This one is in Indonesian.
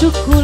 syukur.